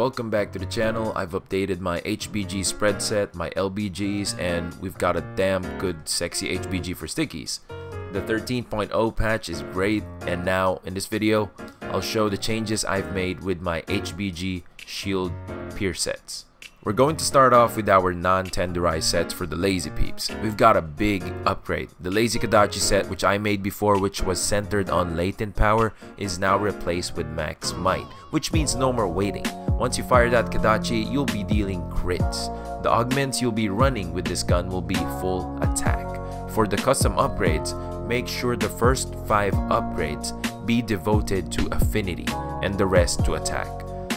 welcome back to the channel. I've updated my HBG spread set, my LBGs, and we've got a damn good sexy HBG for stickies. The 13.0 patch is great, and now in this video I'll show the changes I've made with my HBG shield pier sets. We're going to start off with our non-tenderized sets for the lazy peeps. We've got a big upgrade. The lazy Kadachi set, which I made before, which was centered on latent power, is now replaced with max might, which means no more waiting. Once you fire that Kadachi, you'll be dealing crits. The augments you'll be running with this gun will be full attack. For the custom upgrades, make sure the first 5 upgrades be devoted to affinity and the rest to attack.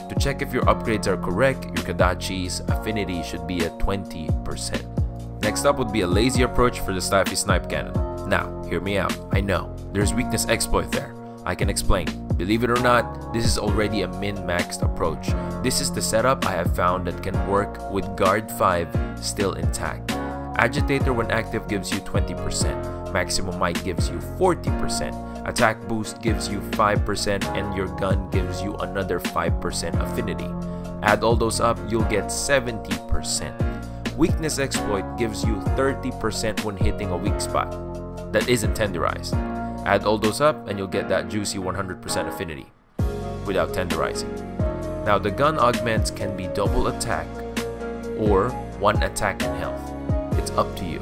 To check if your upgrades are correct, your Kadachi's affinity should be at 20%. Next up would be a lazy approach for the Safi snipe cannon. Now, hear me out. I know, there's weakness exploit there. I can explain. Believe it or not, this is already a min-maxed approach. This is the setup I have found that can work with Guard 5 still intact. Agitator when active gives you 20%, Maximum Might gives you 40%, Attack Boost gives you 5%, and your gun gives you another 5% affinity. Add all those up, you'll get 70%. Weakness Exploit gives you 30% when hitting a weak spot that isn't tenderized. Add all those up and you'll get that juicy 100% affinity without tenderizing. Now the gun augments can be double attack or one attack and health. It's up to you.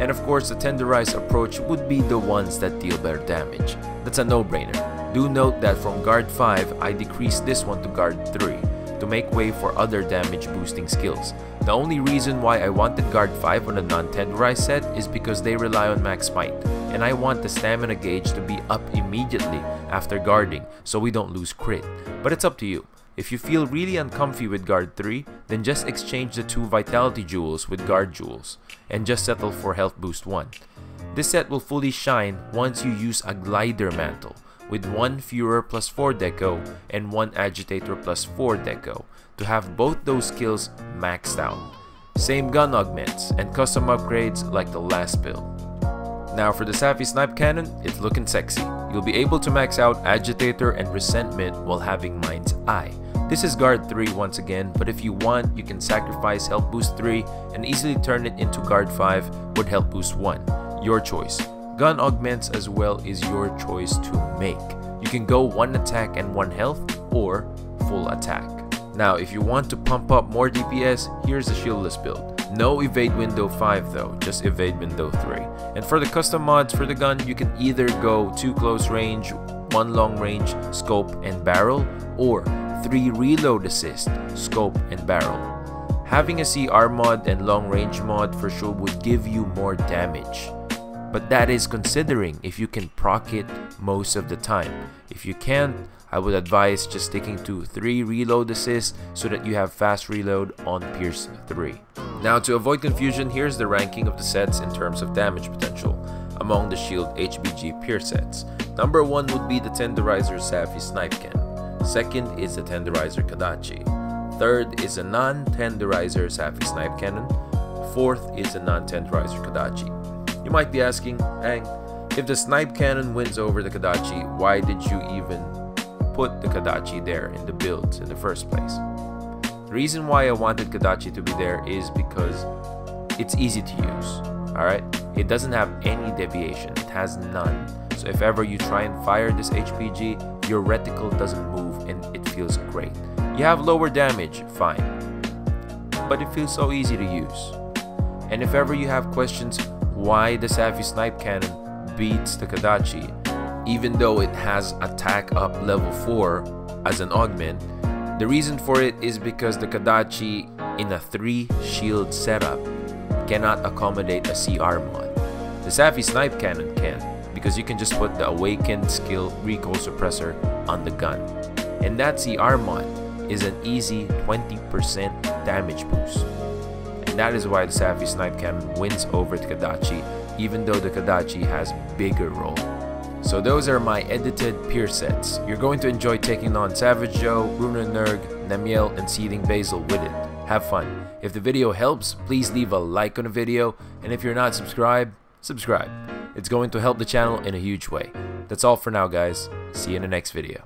And of course, the tenderized approach would be the ones that deal better damage. That's a no-brainer. Do note that from Guard 5, I decreased this one to Guard 3 to make way for other damage boosting skills. The only reason why I wanted Guard 5 on a non-tenderized set is because they rely on max might, and I want the stamina gauge to be up immediately after guarding so we don't lose crit. But it's up to you. If you feel really uncomfy with Guard 3, then just exchange the 2 Vitality Jewels with Guard Jewels, and just settle for Health Boost 1. This set will fully shine once you use a Glider Mantle, with 1 Fuhrer plus 4 Deco and 1 Agitator plus 4 Deco, to have both those skills maxed out. Same gun augments and custom upgrades like the last build. Now for the Safi Snipe Cannon, it's looking sexy. You'll be able to max out Agitator and Resentment while having Mind's Eye. This is Guard 3 once again, but if you want, you can sacrifice Health Boost 3 and easily turn it into Guard 5 with Health Boost 1. Your choice. Gun augments as well is your choice to make. You can go 1 attack and 1 health, or full attack. Now if you want to pump up more DPS, here's the shieldless build. No Evade Window 5 though, just Evade Window 3. And for the custom mods for the gun, you can either go 2 close range, 1 long range, scope and barrel, or 3 reload assist, scope and barrel. Having a CR mod and long range mod for sure would give you more damage. But that is considering if you can proc it most of the time. If you can't, I would advise just sticking to 3 reload assist so that you have fast reload on Pierce 3. Now to avoid confusion, here's the ranking of the sets in terms of damage potential among the shield HBG pier sets. Number 1 would be the tenderizer Safi Snipe Cannon. Second is the tenderizer Kadachi. Third is a non-tenderizer Safi Snipe Cannon. Fourth is a non-tenderizer Kadachi. You might be asking, Hang, if the Snipe Cannon wins over the Kadachi, why did you even put the Kadachi there in the builds in the first place? The reason why I wanted Kadachi to be there is because it's easy to use, alright? It doesn't have any deviation, it has none. So if ever you try and fire this HBG, your reticle doesn't move and it feels great. You have lower damage, fine. But it feels so easy to use. And if ever you have questions, why the Safi Snipe Cannon beats the Kadachi, even though it has attack up level 4 as an augment, the reason for it is because the Kadachi in a 3 shield setup cannot accommodate a CR mod. The Safi Snipe Cannon can, because you can just put the Awakened skill recoil suppressor on the gun, and that CR mod is an easy 20% damage boost. That is why the Safi Snipe Cannon wins over the Kadachi, even though the Kadachi has bigger role. So those are my edited pier sets. You're going to enjoy taking on Savage Joe, Ruiner Nerg, Namiel, and Seeding Basil with it. Have fun. If the video helps, please leave a like on the video, and if you're not subscribed, subscribe. It's going to help the channel in a huge way. That's all for now guys, see you in the next video.